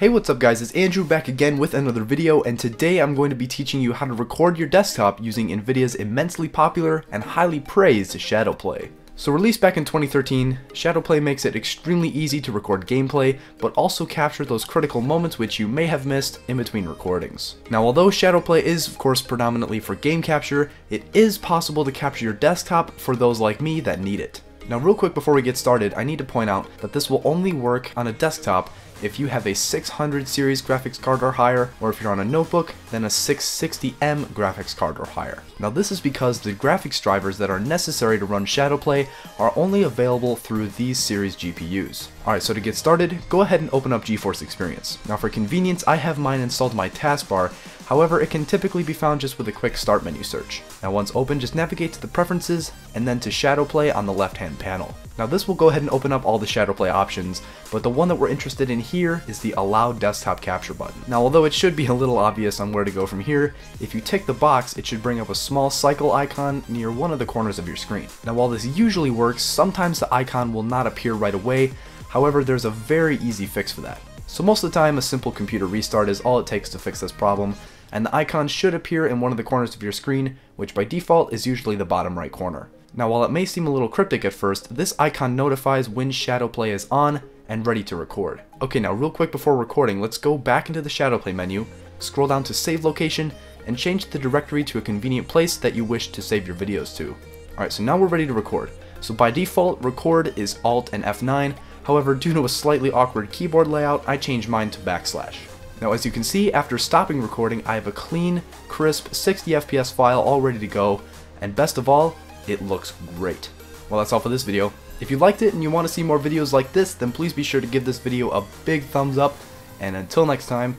Hey, what's up guys, it's Andrew back again with another video, and today I'm going to be teaching you how to record your desktop using NVIDIA's immensely popular and highly praised ShadowPlay. So released back in 2013, ShadowPlay makes it extremely easy to record gameplay, but also capture those critical moments which you may have missed in between recordings. Now although ShadowPlay is of course predominantly for game capture, it is possible to capture your desktop for those like me that need it. Now real quick before we get started, I need to point out that this will only work on a desktop if you have a 600 series graphics card or higher, or if you're on a notebook, then a 660M graphics card or higher. Now this is because the graphics drivers that are necessary to run ShadowPlay are only available through these series GPUs. Alright, so to get started, go ahead and open up GeForce Experience. Now for convenience, I have mine installed in my taskbar, however it can typically be found just with a quick start menu search. Now once open, just navigate to the preferences and then to ShadowPlay on the left hand panel. Now this will go ahead and open up all the ShadowPlay options, but the one that we're interested in here is the Allow Desktop Capture button. Now although it should be a little obvious on where to go from here, if you tick the box it should bring up a small cycle icon near one of the corners of your screen. Now while this usually works, sometimes the icon will not appear right away, however there's a very easy fix for that. So most of the time a simple computer restart is all it takes to fix this problem, and the icon should appear in one of the corners of your screen, which by default is usually the bottom right corner. Now while it may seem a little cryptic at first, this icon notifies when ShadowPlay is on and ready to record. Okay, now real quick before recording, let's go back into the ShadowPlay menu, scroll down to Save Location, and change the directory to a convenient place that you wish to save your videos to. Alright, so now we're ready to record. So by default, record is Alt and F9, however due to a slightly awkward keyboard layout, I changed mine to backslash. Now as you can see, after stopping recording, I have a clean, crisp 60 FPS file all ready to go, and best of all, it looks great. Well, that's all for this video. If you liked it and you want to see more videos like this, then please be sure to give this video a big thumbs up, and until next time,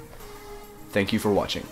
thank you for watching.